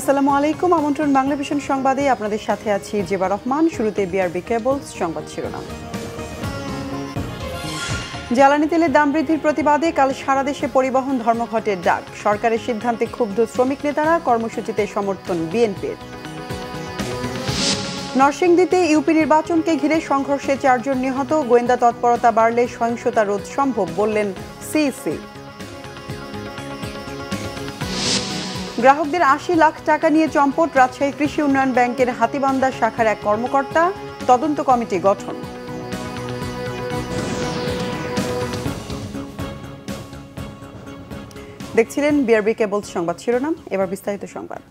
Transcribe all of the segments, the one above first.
আসসালামু আলাইকুম আমন্ত্রণ বাংলা ভিশন সংবাদে আপনাদের সাথে আছি জেবা রহমান। শুরুতে বিআরবি কেবলস সংবাদ শিরোনাম। জ্বালানি তেলের দাম বৃদ্ধির প্রতিবাদে কাল সারা দেশে পরিবহন ধর্মঘটের ডাক। সরকারের সিদ্ধান্তে ক্ষুব্ধ শ্রমিক নেতারা, কর্মসূচিতে সমর্থন বিএনপির। নরসিংদীতে ইউপি নির্বাচনকে ঘিরে সংঘর্ষে 4 জন নিহত। গোয়েন্দা তৎপরতা বাড়লে সহিংসতা রোধ সম্ভব বললেন সিইসি। গ্রাহকদের ৮০ লাখ টাকা নিয়ে চম্পট, রাজশাহী কৃষি উন্নয়ন ব্যাংকের হাতীবান্ধা শাখার এক কর্মকর্তা। তদন্ত কমিটি গঠন। দেখছিলেন বিআরবি কেবলস সংবাদ শিরোনাম। এবার বিস্তারিত সংবাদ।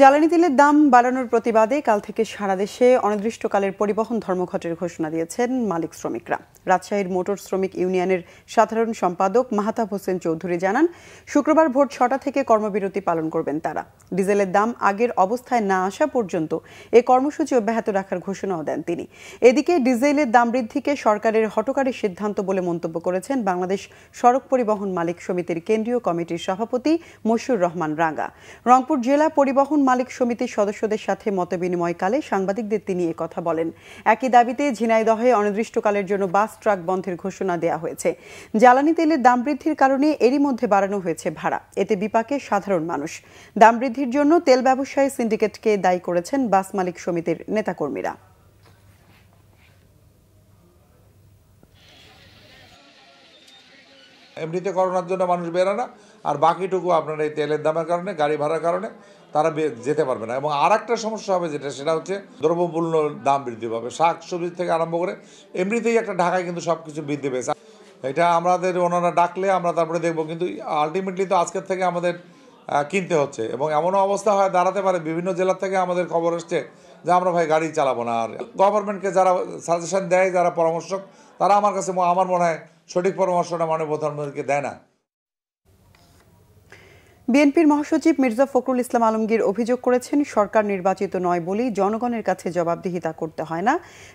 জ্বালানি তেলের দাম বাড়ানোর প্রতিবাদে কাল থেকে সারা দেশে অনির্দিষ্টকালের পরিবহন ধর্মঘটের ঘোষণা দিয়েছেন মালিক শ্রমিকরা। রাজশাহীর মোটর শ্রমিক ইউনিয়নের সাধারণ সম্পাদক মাহাতাব হোসেন চৌধুরী জানান, শুক্রবার ভোর ৬টা থেকে কর্মবিরতি পালন করবেন তারা। ডিজেলের দাম আগের অবস্থায় না আসা পর্যন্ত এ কর্মসূচি অব্যাহত রাখার ঘোষণাও দেন তিনি। এদিকে ডিজেলের দাম বৃদ্ধিকে সরকারের হঠকারী সিদ্ধান্ত বলে মন্তব্য করেছেন বাংলাদেশ সড়ক পরিবহন মালিক সমিতির কেন্দ্রীয় কমিটির সভাপতি মশিউর রহমান রাঙ্গা। রংপুর জেলা পরিবহন মালিক সমিতির সদস্যদের সাথে মতবিনিময়কালে সাংবাদিকদের তিনি এ কথা বলেন। একই দাবিতে ঝিনাইদহে অনির্দিষ্টকালের জন্য বাস ট্রাক বন্ধের ঘোষণা দেয়া হয়েছে। জ্বালানি তেলের দাম বৃদ্ধির কারণে এরই মধ্যে বাড়ানো হয়েছে ভাড়া, এতে বিপাকে সাধারণ মানুষ। দাম বৃদ্ধির জন্য তেল ব্যবসায়ী সিন্ডিকেটকে দায়ী করেছেন বাস মালিক সমিতির নেতাকর্মীরা। এমনিতে করোনার জন্য মানুষ বেরোয় না, আর বাকিটুকু আপনার এই তেলের দামের কারণে, গাড়ি ভাড়ার কারণে তারা যেতে পারবে না। এবং আর একটা সমস্যা হবে যেটা, সেটা হচ্ছে দ্রব্যমূল্য দাম বৃদ্ধি পাবে, শাক সবজি থেকে আরম্ভ করে। এমনিতেই একটা ঢাকায় কিন্তু সব কিছু বৃদ্ধি পেয়েছে। এটা আমাদের ওনারা ডাকলে আমরা তারপরে দেখব, কিন্তু আলটিমেটলি তো আজকের থেকে আমাদের কিনতে হচ্ছে। এবং এমনও অবস্থা হয় দাঁড়াতে পারে, বিভিন্ন জেলা থেকে আমাদের খবর আসছে যে আমরা ভাই গাড়ি চালাবো না। আর গভর্নমেন্টকে যারা সাজেশন দেয়, যারা পরামর্শক, তারা আমার কাছে আমার মনে হয় সঠিক পরামর্শটা মাননীয় প্রধানমন্ত্রীকে দেয় না। বিএনপির মহাসচিব মির্জা ফখরুল ইসলাম আলমগীর অভিযোগ করেছেন, সরকার নির্বাচিত নয় বলেই জনগণের কাছে জবাবদিহিতা করতে হয় না,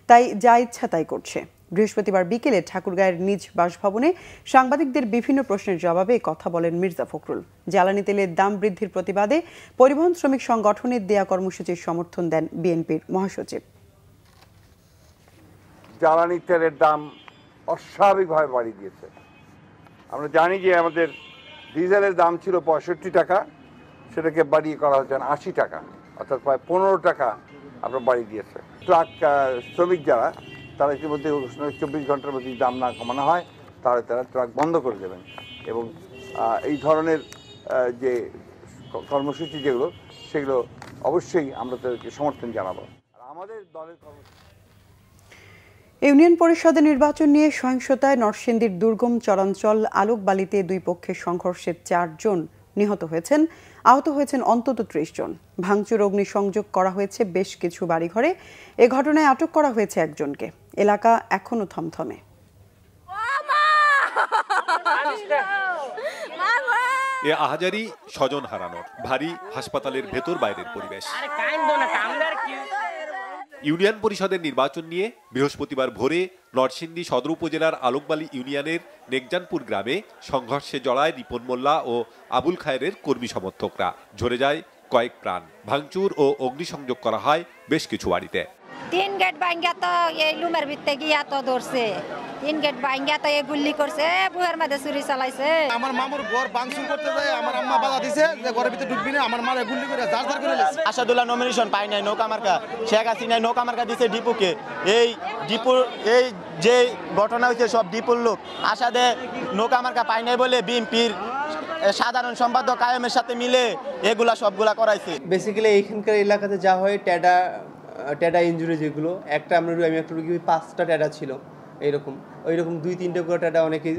তাই যা ইচ্ছা তাই করছে। বৃহস্পতিবার বিকেলে ঠাকুরগাঁয়ের নিজ বাসভবনে সাংবাদিকদের বিভিন্ন প্রশ্নের জবাবে কথা বলেন মির্জা ফখরুল। জ্বালানি তেলের দাম বৃদ্ধির প্রতিবাদে পরিবহন শ্রমিক সংগঠনের দেয়া কর্মসূচির সমর্থন দেন বিএনপির মহাসচিব। জ্বালানি তেলের দাম অস্বাভাবিকভাবে বাড়িয়ে দিয়েছে। আমরা জানি যে আমাদের ডিজেলের দাম ছিল ৬৫ টাকা, সেটাকে বাড়িয়ে করা হচ্ছে ৮০ টাকা, অর্থাৎ প্রায় ১৫ টাকা আপনার বাড়িয়ে দিয়েছে। ট্রাক শ্রমিক যারা, তারা ইতিমধ্যে 24 ঘন্টার মধ্যে দাম না কমানো হয় তাহলে তারা ট্রাক বন্ধ করে দেবেন। এবং এই ধরনের যে কর্মসূচি যেগুলো, সেগুলো অবশ্যই আমরা তাদেরকে সমর্থন জানাবো। আর আমাদের দলের ইউনিয়ন পরিষদের নির্বাচন নিয়ে সহিংসতায় নরসিংদীর দুর্গম চরাঞ্চল আলোকবালিতে দুই পক্ষের সংঘর্ষে 4 জন নিহত হয়েছেন, আহত হয়েছেন অন্তত 30 জন। ভাঙচুর, অগ্নিসংযোগ করা হয়েছে বেশ কিছু বাড়িঘরে। এ ঘটনায় আটক করা হয়েছে একজনকে। এলাকা এখনো থমথমে। এ আহাজারি স্বজন হারানোর, ভারী হাসপাতালের ভেতর বাইরের পরিবেশ। ইউনিয়ন পরিষদের নির্বাচন নিয়ে বৃহস্পতিবার ভোরে নরসিংদী সদর উপজেলার আলোকবালি ইউনিয়নের নেকজানপুর গ্রামে সংঘর্ষে জড়ায় রিপন মোল্লা ও আবুল খায়ের কর্মী সমর্থকরা। ঝরে যায় কয়েক প্রাণ। ভাঙচুর ও অগ্নিসংযোগ করা হয় বেশ কিছু বাড়িতে। 3 গেট ভাঙা তো এই লুমের ভিতরে গিয়া তো ধরছে, 3 গেট ভাঙা তো এই গুলি করছে, বুয়ের মধ্যে ছুরি চালাইছে। আমার মামুর ঘর ভাঙচুর করতে যায়, আমার আম্মা বাধা দিছে যে ঘরের ভিতরে ঢুকবি না, আমার মারে গুলি করে জারজার করে লেছে। আশাদুল্লাহ নমিনেশন পায় নাই, নৌকা মার্কা শেখ হাসিনা নৌকা মার্কা দিছে ডিপুকে। এই যে ঘটনা হয়েছে সব ডিপুর লোক। আশাদে নৌকা মার্কা পায় নাই বলে বিএনপির সাধারণ সম্পাদক কায়েমের সাথে মিলে এগুলা সবগুলা করাইছে। বেসিক্যালি এইখানকার এলাকাতে যা হয়, ট্যাডা ইঞ্জুরি যেগুলো, একটা আমরা একটা রুগী 5টা ট্যাডা ছিল এইরকম, ওইরকম 2-3টা করে ট্যাডা, অনেকে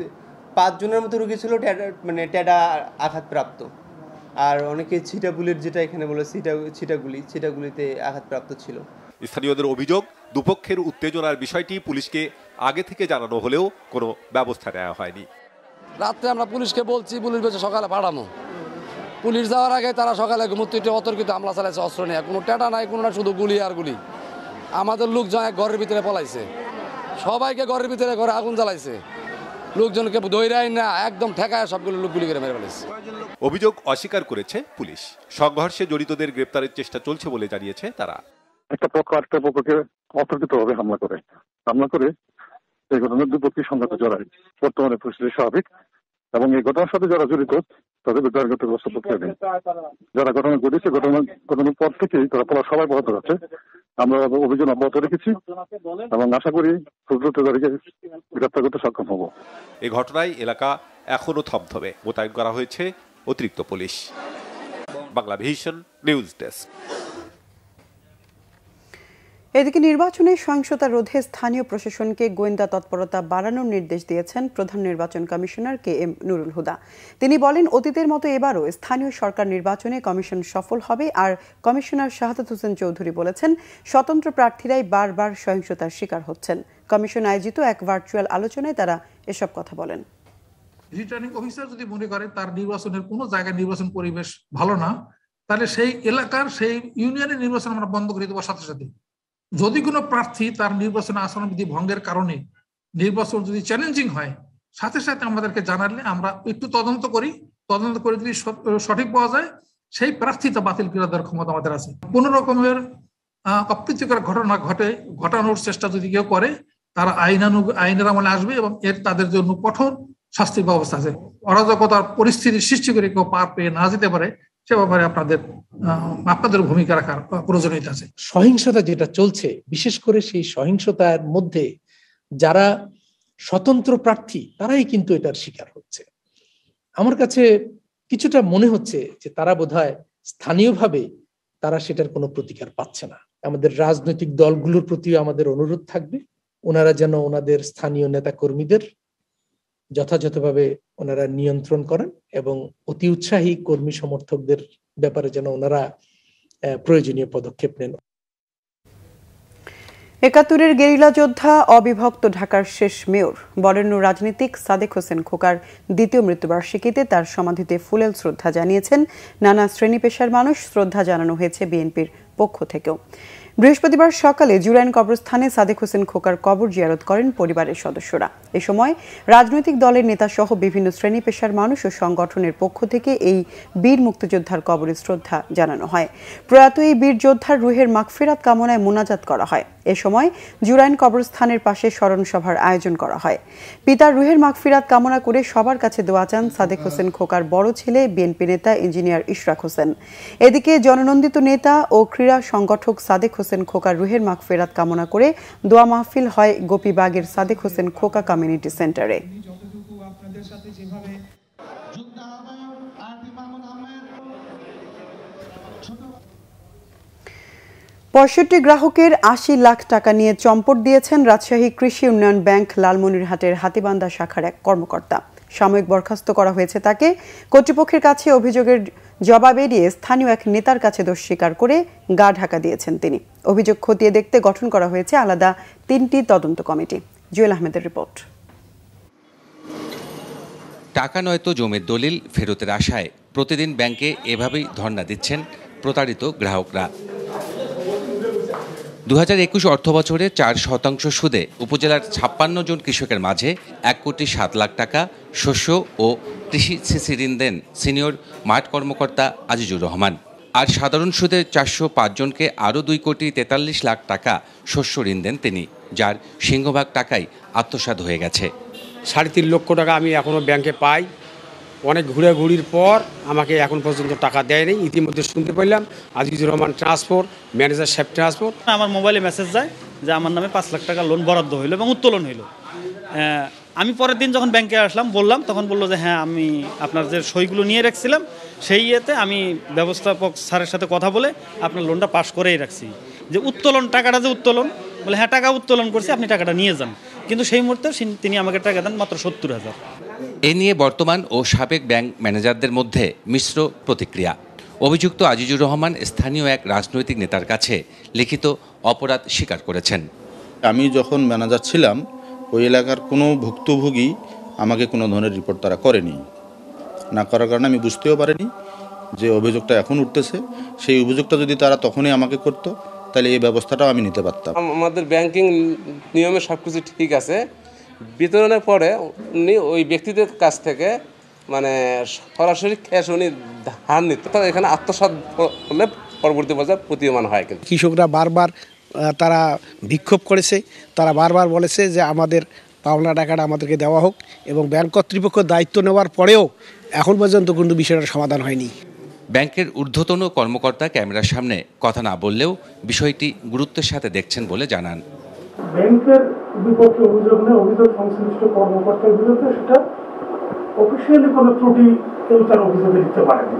5 জনের মতো রুগী ছিল ট্যাডা, মানে ট্যাডা আঘাতপ্রাপ্ত। আর অনেকে ছিটা বুলেট, যেটা এখানে বলে ছিটাগুলিতে আঘাতপ্রাপ্ত ছিল। স্থানীয়দের অভিযোগ, দুপক্ষের উত্তেজনার বিষয়টি পুলিশকে আগে থেকে জানানো হলেও কোনো ব্যবস্থা নেওয়া হয়নি। রাত্রে আমরা পুলিশকে বলছি, পুলিশ বলছে সকালে পাঠানো। পুলিশ যাওয়ার আগে তারা সকালে ঘুমুত্তিটি অতর্কিত হামলা চালাইছে অস্ত্র নিয়ে। কোনো ট্যাটা নাই, কোনো না, শুধু গুলি আর গুলি। আমাদের লোক যায় ঘরের ভিতরে পলাইছে, সবাইকে ঘরের ভিতরে আগুন জ্বালাইছে। লোকজনকে দইরাই না একদম ঠেকায় সবগুলো লোক গুলি করে মেরে ফেলেছে। অভিযোগ অস্বীকার করেছে পুলিশ। সংঘর্ষে জড়িতদের গ্রেফতারের চেষ্টা চলছে বলে জানিয়েছে তারা। একটা পক্ষ আরেকটা পক্ষকে অতর্কিতভাবে হামলা করে এই ঘটনার দুপক্ষের সংঘাতে জড়ায়। বর্তমানে পরিস্থিতি স্বাভাবিক এবং এই ঘটনার সাথে যারা জড়িত তাদের বিচারগত ব্যবস্থা করতে হবে। যারা ঘটনা ঘটেছে ঘটনার পর থেকেই তারা সবাই বহত আছে। আমরা অভিযান অব্যাহত রেখেছি এবং আশা করি খুব দ্রুত তাদেরকে গ্রেফতার করতে সক্ষম হব। এই ঘটনায় এলাকা এখনো থমথমে, মোতায়েন করা হয়েছে অতিরিক্ত police. Bangla vision news desk. এদিকে নির্বাচনে সহিংসতা রোধে স্থানীয় প্রশাসনকে গোয়েন্দা তৎপরতা বাড়ানোর নির্দেশ দিয়েছেন প্রধান নির্বাচন commissioner K M Nurul Huda. তিনি বলেন, অতীতের মতো এবারও স্থানীয় সরকার নির্বাচনে কমিশন সফল হবে। আর কমিশনার শাহাদাত হোসেন চৌধুরী বলেছেন, স্বতন্ত্র প্রার্থীরাই বারবার সহিংসতার শিকার হচ্ছেন। কমিশন আয়োজিত এক ভার্চুয়াল আলোচনায় তারা এসব কথা বলেন। রিটার্নিং অফিসার যদি মনে করে তার নির্বাচনের কোনো জায়গায় নির্বাচন পরিবেশ ভালো না, তাহলে সেই এলাকার সেই ইউনিয়নের নির্বাচন আমরা বন্ধ করে দেবো সাথে সাথে। যদি কোনো প্রার্থী তার নির্বাচন আচরণবিধি ভঙ্গের কারণে নির্বাচন যদি চ্যালেঞ্জিং হয়, সাথে সাথে আমাদেরকে জানালে আমরা একটু তদন্ত করে যদি সঠিক পাওয়া যায় সেই প্রার্থীটা বাতিল করে দেওয়ার ক্ষমতা আমাদের আছে। কোনো রকমের অপ্রীতিকর ঘটনা ঘটানোর চেষ্টা যদি কেউ করে তারা আইনের আমলে আসবে এবং এর তাদের জন্য কঠোর শাস্তির ব্যবস্থা আছে। অরাজকতার পরিস্থিতি সৃষ্টি করে কেউ পার পেয়ে না যেতে পারে সে ব্যাপারে আপনাদের ভূমিকা রাখার প্রয়োজনীয়তা আছে। সহিংসতা যেটা চলছে, বিশেষ করে সেই সহিংসতার মধ্যে যারা স্বতন্ত্র প্রার্থী তারাই কিন্তু এটার শিকার হচ্ছে। আমার কাছে কিছুটা মনে হচ্ছে যে তারা বোধহয় স্থানীয়ভাবে তারা সেটার কোনো প্রতিকার পাচ্ছে না। আমাদের রাজনৈতিক দলগুলোর প্রতিও আমাদের অনুরোধ থাকবে, ওনারা যেন ওনাদের স্থানীয় নেতা কর্মীদের যথাযথভাবে ওনারা নিয়ন্ত্রণ করেন এবং অতি উৎসাহী কর্মী সমর্থকদের ব্যাপারে যেন ওনারা প্রয়োজনীয় পদক্ষেপ নেন। ৭১-এর গেরিলা যোদ্ধা, অবিভক্ত ঢাকার শেষ মেয়র, বরেণ্য রাজনীতিক সাদেক হোসেন খোকার দ্বিতীয় মৃত্যুবার্ষিকীতে তার সমাধিতে ফুলেল শ্রদ্ধা জানিয়েছেন নানা শ্রেণী পেশার মানুষ। শ্রদ্ধা জানানো হয়েছে বিএনপির পক্ষ থেকেও। বৃহস্পতিবার সকালে জুরাইন কবরস্থানে সাদেক হোসেন খোকার কবর জিয়ারত করেন পরিবারের সদস্যরা। এ সময় রাজনৈতিক দলের নেতাসহ বিভিন্ন শ্রেণী পেশার মানুষ ও সংগঠনের পক্ষ থেকে এই বীর মুক্তিযোদ্ধার কবরে শ্রদ্ধা জানানো হয়। প্রয়াত এই বীর যোদ্ধার রুহের মাগফিরাত কামনায় মোনাজাত করা হয়। এ সময় জুরাইন কবরস্থানের পাশে স্মরণ সভার আয়োজন করা হয়। পিতার রুহের মাগফিরাত কামনা করে সবার কাছে দোয়া চান সাদেক হোসেন খোকার বড় ছেলে বিএনপি নেতা ইঞ্জিনিয়ার ইশরাক হোসেন। এদিকে জননন্দিত নেতা ও ক্রীড়া সংগঠক সাদেক হোসেন খোকার রুহের মাগফিরাত কামনা করে দোয়া মাহফিল হয় গোপীবাগের সাদেক হোসেন খোকা কমিউনিটি সেন্টারে। পঁয়ষট্টি গ্রাহকের ৮০ লাখ টাকা নিয়ে চম্পট দিয়েছেন রাজশাহী কৃষি উন্নয়ন ব্যাংক লালমনিরহাটের হাতীবান্ধা শাখার এক কর্মকর্তা। সাময়িক বরখাস্ত করা হয়েছে তাকে। কর্তৃপক্ষের কাছে অভিযোগের জবাব এড়িয়ে স্থানীয় এক নেতার কাছে দোষ স্বীকার করে গা ঢাকা দিয়েছেন তিনি। অভিযোগ খতিয়ে দেখতে গঠন করা হয়েছে আলাদা তিনটি তদন্ত কমিটি। জুয়েল আহমেদের রিপোর্ট। টাকা নয়তো জমির দলিল ফেরতের আশায় প্রতিদিন ব্যাংকে এভাবেই ধর্ণা দিচ্ছেন প্রতারিত গ্রাহকরা। ২০২১ অর্থবছরে ৪% সুদে উপজেলার ৫৬ জন কৃষকের মাঝে ১,০৬০ লাখ টাকা শস্য ও কৃষি সিসি ঋণ দেন সিনিয়র মাঠ কর্মকর্তা আজিজুর রহমান। আর সাধারণ সুদে ৪০৫ জনকে আরও ২,৪৩ লাখ টাকা শস্য ঋণ দেন তিনি, যার সিংহভাগ টাকাই আত্মসাৎ হয়ে গেছে। ৩.৫ লক্ষ টাকা আমি এখনও ব্যাংকে পাই। অনেক ঘুরাঘুরির পর আমাকে এখন পর্যন্ত টাকা দেয়নি। ইতিমধ্যে শুনতে পেলাম আজিজুর রহমান ট্রান্সপোর্ট ম্যানেজার সাহেব ট্রান্সপোর্ট। আমার মোবাইলে মেসেজ যায় যে আমার নামে ৫ লাখ টাকা লোন বরাদ্দ হইল এবং উত্তোলন হইল। আমি পরের দিন যখন ব্যাংকে আসলাম বললাম, তখন বললো যে হ্যাঁ আমি আপনার যে সইগুলো নিয়ে রাখছিলাম সেই ইয়েতে আমি ব্যবস্থাপক স্যারের সাথে কথা বলে আপনার লোনটা পাস করেই রাখছি। যে উত্তোলন টাকাটা যে উত্তোলন বলে হ্যাঁ টাকা উত্তোলন করছি, আপনি টাকাটা নিয়ে যান। কিন্তু সেই মুহূর্তে তিনি আমাকে টাকা দেন মাত্র ৭০,০০০। এ নিয়ে বর্তমান ও সাবেক ব্যাংক ম্যানেজারদের মধ্যে মিশ্র প্রতিক্রিয়া। অভিযুক্ত আজিজুর রহমান স্থানীয় এক রাজনৈতিক নেতার কাছে লিখিত অপরাধ স্বীকার করেছেন। আমি যখন ম্যানেজার ছিলাম ওই এলাকার কোনো ভুক্তভোগী আমাকে কোনো ধরনের রিপোর্ট তারা করেনি। না করার কারণে আমি বুঝতেও পারিনি যে অভিযোগটা এখন উঠতেছে। সেই অভিযোগটা যদি তারা তখনই আমাকে করতো তাহলে এই ব্যবস্থাটাও আমি নিতে পারতাম। আমাদের ব্যাংকিং নিয়মে সব কিছু ঠিক আছে, वितरण पर उन्नी ओई व्यक्ति काछ थेके माने सरासरि कैश उन्नी धार नित एखाने आत्मसात होले परवर्ती बजार प्रतिमान हय। किन्तु कृषकरा बार बार तारा विक्षोभ करेछे, तारा बार बार बोलेछे जे आमादेर पावना टाकाटा आमादेरके देवा होक एबं बैंक कर्तृपक्ष दायित्व नेওয়ার পরেও এখন পর্যন্ত কোনো বিষয়টা সমাধান হয়নি। ব্যাংকের ঊর্ধ্বতন কর্মকর্তা ক্যামেরার সামনে কথা না বললেও বিষয়টি গুরুত্বের সাথে দেখছেন বলে জানান। ব্যাংকের বিপক্ষে অভিযোগ না অভিযোগ সংশ্লিষ্ট কর্মকর্তার বিরুদ্ধে সেটা অফিশিয়ালি কোনো ত্রুটি কেউ তার অভিযোগে দিতে পারেনি।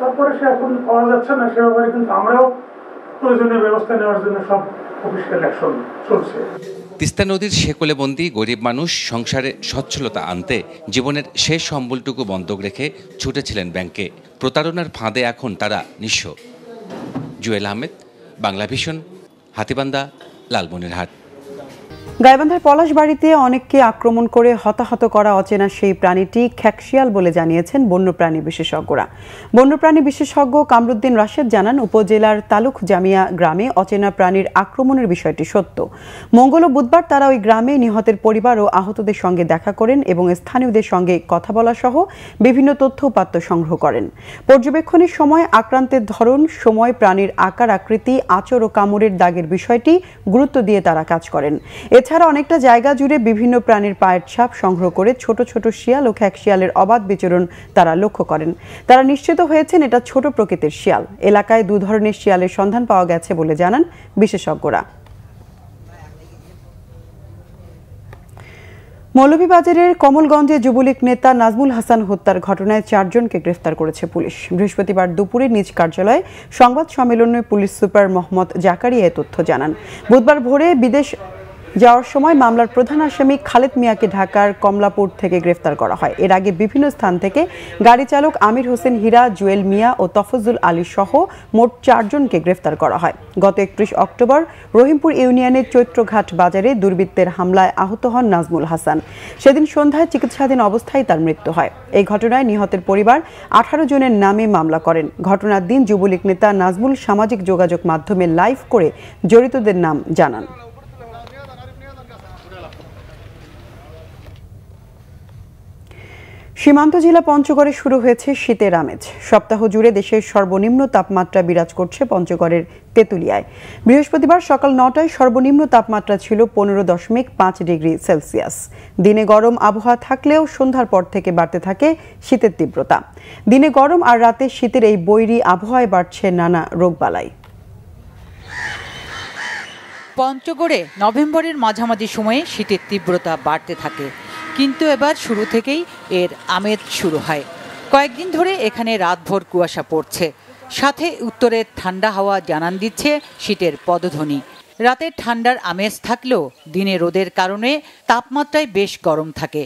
তারপরে সে এখন পাওয়া যাচ্ছে না, সে ব্যাপারে কিন্তু আমরাও প্রয়োজনীয় ব্যবস্থা নেওয়ার জন্য সব অফিশিয়াল অ্যাকশন চলছে। তিস্তা নদীর শেকলেবন্দি গরিব মানুষ সংসারে সচ্ছলতা আনতে জীবনের শেষ সম্বলটুকু বন্ধক রেখে ছুটেছিলেন ব্যাংকে। প্রতারণার ফাঁদে এখন তারা নিঃস্ব। জুয়েল আহমেদ, বাংলা ভিশন, হাতিবান্দা, লালমনিরহাট। গাইবান্ধার পলাশবাড়িতে অনেককে আক্রমণ করে হতাহত করা অচেনা সেই প্রাণীটি খ্যাকশিয়াল বলে জানিয়েছেন বন্যপ্রাণী বিশেষজ্ঞরা। বন্যপ্রাণী বিশেষজ্ঞ কামরুদ্দিন রাশেদ জানান, উপজেলার তালুক জামিয়া গ্রামে অচেনা প্রাণীর আক্রমণের বিষয়টি সত্য। মঙ্গল ও বুধবার তারা ওই গ্রামে নিহতের পরিবার ও আহতদের সঙ্গে দেখা করেন এবং স্থানীয়দের সঙ্গে কথা বলা সহ বিভিন্ন তথ্য উপাত্ত সংগ্রহ করেন। পর্যবেক্ষণের সময় আক্রান্তের ধরন, সময়, প্রাণীর আকার আকৃতি, আচর ও কামড়ের দাগের বিষয়টি গুরুত্ব দিয়ে তারা কাজ করেন। এছাড়া অনেকটা জায়গা জুড়ে বিভিন্ন প্রাণীর পায়ের ছাপ সংগ্রহ করে ছোট ছোট শিয়াল ও খ্যাকশিয়ালের অবাধ বিচরণ তারা লক্ষ্য করেন। তারা নিশ্চিত হয়েছেন এটা ছোট প্রকৃতির শিয়াল। এলাকায় দু ধরনের শিয়ালের সন্ধান পাওয়া গেছে বলে জানান বিশেষজ্ঞরা। মৌলভীবাজারের কমলগঞ্জে যুবলীগ নেতা নাজমুল হাসান হত্যার ঘটনায় 4 জনকে গ্রেফতার করেছে পুলিশ। বৃহস্পতিবার দুপুরে নিজ কার্যালয়ে সংবাদ সম্মেলনে পুলিশ সুপার মোহাম্মদ জাকারিয়া এ তথ্য জানান। বুধবার ভোরে বিদেশ যাওয়ার সময় মামলার প্রধান আসামি খালেদ মিয়াকে ঢাকার কমলাপুর থেকে গ্রেফতার করা হয়। এর আগে বিভিন্ন স্থান থেকে গাড়ি চালক আমির হোসেন হীরা, জুয়েল মিয়া ও তফজুল আলী সহ মোট 4 জনকে গ্রেফতার করা হয়। গত 31 অক্টোবর রহিমপুর ইউনিয়নের চৈত্রঘাট বাজারে দুর্বৃত্তের হামলায় আহত হন নাজমুল হাসান। সেদিন সন্ধ্যায় চিকিৎসাধীন অবস্থায় তার মৃত্যু হয়। এই ঘটনায় নিহতের পরিবার 18 জনের নামে মামলা করেন। ঘটনার দিন যুবলীগ নেতা নাজমুল সামাজিক যোগাযোগ মাধ্যমে লাইভ করে জড়িতদের নাম জানান। সীমান্ত জেলা পঞ্চগড়ে শুরু হয়েছে শীতের আমেজ। সপ্তাহ জুড়ে দেশের সর্বনিম্ন তাপমাত্রা বিরাজ করছে পঞ্চগড়ের তেঁতুলিয়ায়। বৃহস্পতিবার সকাল 9টায় সর্বনিম্ন তাপমাত্রা ছিল 15.5 ডিগ্রি সেলসিয়াস। দিনে গরম আবহাওয়া থাকলেও সন্ধ্যার পর থেকে বাড়তে থাকে শীতের তীব্রতা। দিনে গরম আর রাতে শীতের এই বৈরী আবহাওয়ায় বাড়ছে নানা রোগবালাই। পঞ্চগড়ে নভেম্বরের মাঝামাঝি সময়ে শীতের তীব্রতা বাড়তে থাকে, কিন্তু এবার শুরু থেকেই এর আমেজ শুরু হয়। কয়েকদিন ধরে এখানে রাতভর কুয়াশা পড়ছে, সাথে উত্তরের ঠান্ডা হাওয়া জানান দিচ্ছে শীতের পদধ্বনি। রাতে ঠান্ডার আমেজ থাকলেও দিনে রোদের কারণে তাপমাত্রায় বেশ গরম থাকে।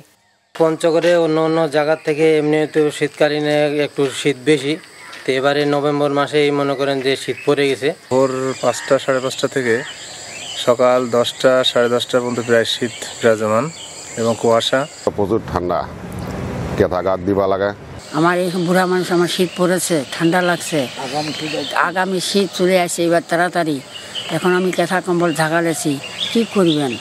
পঞ্চগড়ে অন্য অন্য জায়গার থেকে এমনি তো শীতকালীন একটু শীত বেশি, তো এবারে নভেম্বর মাসেই মনে করেন যে শীত পড়ে গেছে। ভোর 5টা সাড়ে 5টা থেকে সকাল 10টা সাড়ে 10টা পর্যন্ত প্রায় শীত বিরাজমান এবং কুয়াশা, প্রচুর ঠান্ডা, কেতাঘাত দিবা লাগে। আমার এই বুড়া মানুষ, আমার শীত পড়েছে, ঠান্ডা লাগছে, আগামী শীত চলে আসে এবার তাড়াতাড়ি। এখন আমি কেথা কম্বল ঝাঁকালেছি, কি করবেন?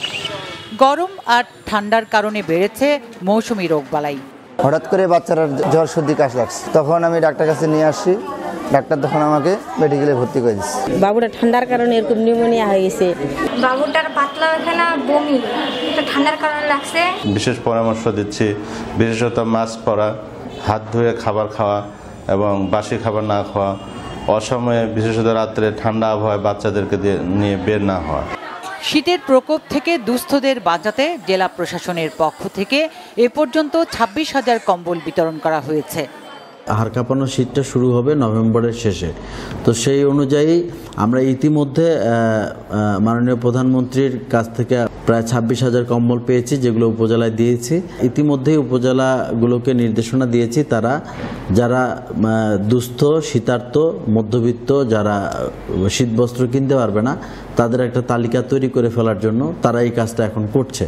গরম আর ঠান্ডার কারণে বেড়েছে মৌসুমি রোগবালাই। হঠাৎ করে বাচ্চারা জ্বর সর্দি কাশ লাগছে, তখন আমি ডাক্তার কাছে নিয়ে আসি, ডাক্তার তখন আমাকে মেডিকেলে ভর্তি করে দিচ্ছে। বাবুটা ঠান্ডার কারণে এরকম নিউমোনিয়া হয়ে গেছে, বাবুটার পাতলা পায়খানা, বমি, এটা ঠান্ডার কারণে লাগছে। বিশেষ পরামর্শ দিচ্ছি, বিশেষত মাস্ক পরা, হাত ধুয়ে খাবার খাওয়া এবং বাসি খাবার না খাওয়া, অসময়ে বিশেষত রাত্রে ঠান্ডা আবহাওয়ায় বাচ্চাদেরকে নিয়ে বের না হওয়া। শীতের প্রকোপ থেকে দুস্থদের বাঁচাতে জেলা প্রশাসনের পক্ষ থেকে এ পর্যন্ত 26,000 কম্বল বিতরণ করা হয়েছে। হাড় কাঁপানো শীতটা শুরু হবে নভেম্বরের শেষে, তো সেই অনুযায়ী আমরা ইতিমধ্যে মাননীয় প্রধানমন্ত্রীর কাছ থেকে প্রায় 26,000 কম্বল পেয়েছি, যেগুলো উপজেলায় দিয়েছি। ইতিমধ্যেই উপজেলাগুলোকে নির্দেশনা দিয়েছি তারা যারা দুস্থ, শীতার্থ, মধ্যবিত্ত, যারা শীতবস্ত্র কিনতে পারবে না, তাদের একটা তালিকা তৈরি করে ফেলার জন্য তারা এই কাজটা এখন করছে।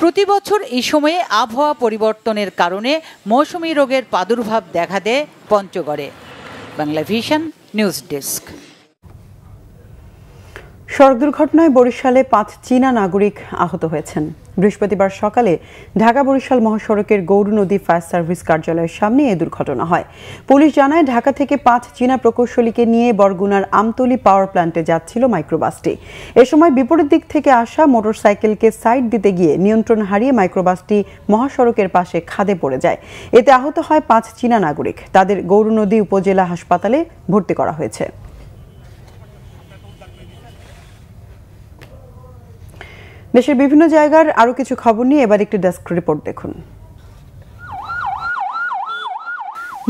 প্রতি বছর এই সময়ে আবহাওয়া পরিবর্তনের কারণে মৌসুমি রোগের প্রাদুর্ভাব দেখা দেয় পঞ্চগড়ে। Bangla vision news desk. সড়ক দুর্ঘটনায় বরিশালে 5 চীনা নাগরিক আহত হয়েছেন। बृहस्पतिवार सकाले ঢাকা বরিশাল महासड़केर गौर नदी फायर सार्विस कार्यालयेर सामने ए दुर्घटना हय। पुलिश जानाय ढाका थेके 5 चीना प्रकौशलीके निये बरगुनार आमतली पावर प्लांटे जाच्छिलो माइक्रोबासटी। ए समय विपरीत दिक थेके आसा मोटरसाइकेलके साइड दिते गिये नियंत्रण हारिये माइक्रोबासटी महासड़केर पाशे खादे पड़े जाय। एते आहत हय 5 चीना नागरिक, तादेर गौर नदी उपजेला हासपाताले भर्ती करा हयेछे। देशेर विभिन्न जायगार आरो किछु खबर निये एबार एकटी डेस्क रिपोर्ट देखुन।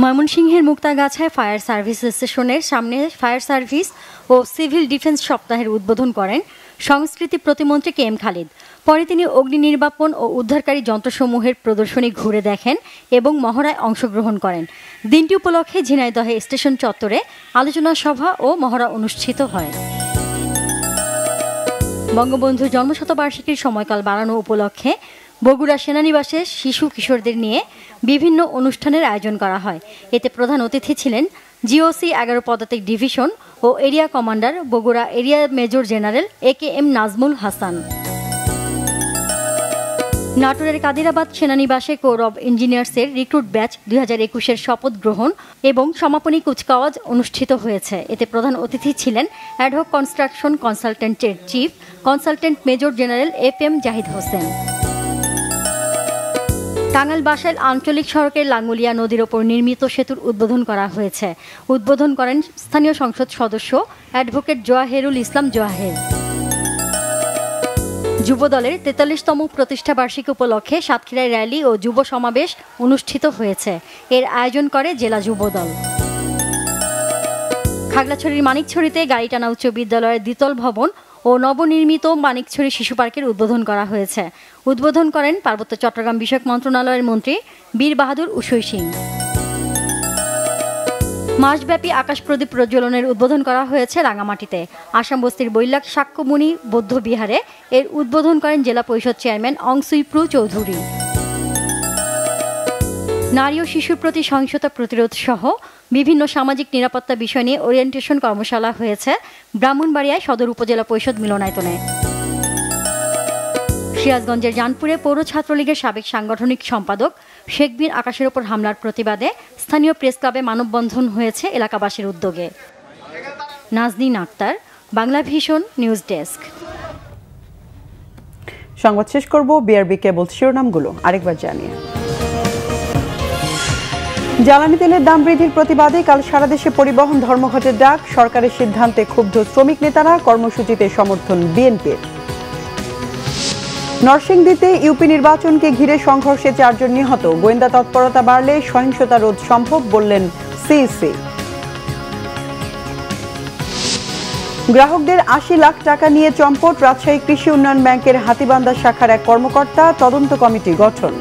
मयमनसिंहेर मुक्तागाछाय फायर सार्विस स्टेशनेर सामने फायर सार्विस और सिविल डिफेंस सप्ताहेर उद्बोधन करेन संस्कृति प्रतिमंत्री के एम खालिद। परे तिनि अग्नि निर्बापन और उद्धारकारी यंत्रसमूहेर प्रदर्शनी घुरे देखें और महड़ाय अंशग्रहण करें। दिनटी उपलक्षे झिनाइदह स्टेशन चत्वरे आलोचना सभा और महड़ा अनुष्ठित हय। बंगबंधु जन्मशतबार्षिकीर समयकाल बाड़ानो उपलक्षे बगुड़ा सेनानिवासे शिशु किशोरदेर निये विभिन्न अनुष्ठानेर आयोजन करा हय। एते प्रधान अतिथि छिलेन जिओसि 11 पदातिक डिविशन और area commander Bogura area major general AKM Nazmul Hasan. नाटोरेर कादिराबाद सेनानिवासे कोर अफ इंजिनियार्सेर रिक्रुट बैच 2021 एर शपथ ग्रहण एवं समापनी कूचकावाज अनुष्ठित हयेछे। एते प्रधान अतिथि छिलेन एडहक कन्स्ट्राक्शन कन्सालटेंटेर chief consultant major general FM Zahid Hossain. Tangail Basail आंचलिक सड़केर लांगुलिया नदीर ओपर निर्मित सेतुर उद्बोधन करा हयेछे। उद्बोधन करेन स्थानीय संसद सदस्य एडभोकेट জোয়াহেরুল ইসলাম জোয়াহের। जुब दलेर 43तम प्रतिष्ठा बार्षिकी उपलक्षे सातक्षीराय रैली और जुब समावेश अनुष्ठित हयेछे। एर आयोजन करे जिला जुब दल। खागड़ाछड़ीर मानिकछड़ीते गाड़ी टाना उच्च विद्यालयेर द्वितल भवन और नवनिर्मित मानिकछड़ी शिशु पार्केर उद्बोधन करा हयेछे। उद्बोधन करेन पार्वत्य चट्टग्राम विषयक मंत्रणालयेर मंत्री বীর বাহাদুর উষয় সিং। मासव्यापी आकाश प्रदीप प्रज्वलनेर उद्बोधन करा हयेछे रांगामाटीते। आसाम बस्तिर बैलाक शाक्यमुनि बौद्ध विहारे एर उद्बोधन करेन जिला परिषद चेयरमैन अंगसुइप्रु चौधुरी। नारी और शिशुर प्रति सहिंसता प्रतिरोध सह विभिन्न सामाजिक निरापत्ता विषय निये ओरिएंटेशन कर्मशाला हयेछे ब्राह्मणबाड़िया सदर उपजेला परिषद मिलनायतने। সিরাজগঞ্জের জানপুরে পৌর ছাত্রলীগের সাবেক সাংগঠনিক সম্পাদক শেখবীর আকাশের ওপর হামলার প্রতিবাদে স্থানীয় প্রেস ক্লাবে মানববন্ধন হয়েছে এলাকাবাসীর উদ্যোগে। Naznin Akter, Bangla vision news desk. সংবাদ শেষ করব বিআরবি কেবল শিরোনামগুলো আরেকবার জানিয়ে। জ্বালানি তেলের দাম বৃদ্ধির প্রতিবাদে কাল সারা দেশে পরিবহন ধর্মঘটের ডাক। সরকারের সিদ্ধান্তে ক্ষুব্ধ শ্রমিক নেতারা, কর্মসূচিতে সমর্থন বিএনপির। নরসিংদীতে ইউপি নির্বাচনকে ঘিরে সংঘর্ষে 4 জন নিহত। গোয়েন্দা তৎপরতা বাড়লে সহিংসতা রোধ সম্ভব বললেন সিইসি। গ্রাহকদের 80 লাখ টাকা নিয়ে চম্পট রাজশাহী কৃষি উন্নয়ন ব্যাংকের হাতীবান্ধা শাখার এক কর্মকর্তা, তদন্ত কমিটি গঠন।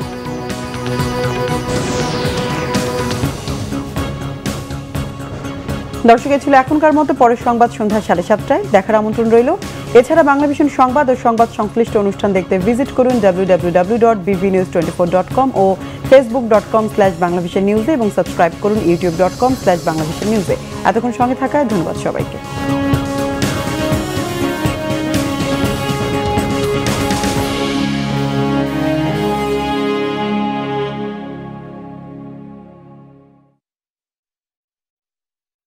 দর্শকের ছিল এখনকার মতো পরের সংবাদ সন্ধ্যা 7:30টায় দেখার আমন্ত্রণ রইল। এছাড়া বাংলা ভিশন সংবাদ ও সংবাদ সংশ্লিষ্ট অনুষ্ঠান দেখতে ভিজিট করুন www.bvnews24.com ও facebook.com/banglavishnewse এবং সাবস্ক্রাইব করুন youtube.com/banglavishnewse। এতক্ষণ সঙ্গে থাকায় ধন্যবাদ সবাইকে।